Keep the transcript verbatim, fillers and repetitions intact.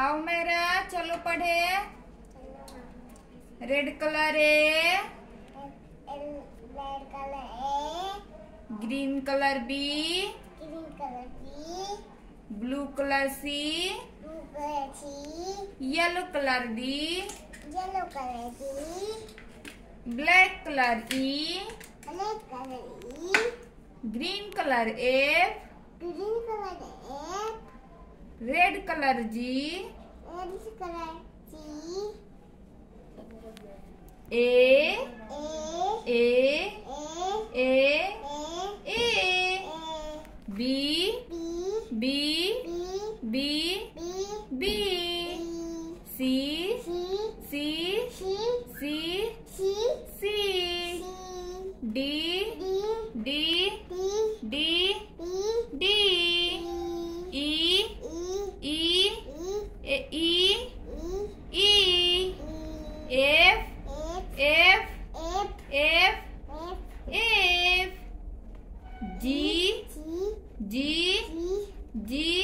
आओ मेरा चलो पढ़े। Red colour A, red colour A, green colour B, green colour B, blue colour C, blue colour C, yellow colour D, yellow colour D, black colour E, black colour E, green colour F, green colour F, red colour G, red colour G, A A A A, B B B B, C C C C C, D D D D D, E E E E, F F F F, G G G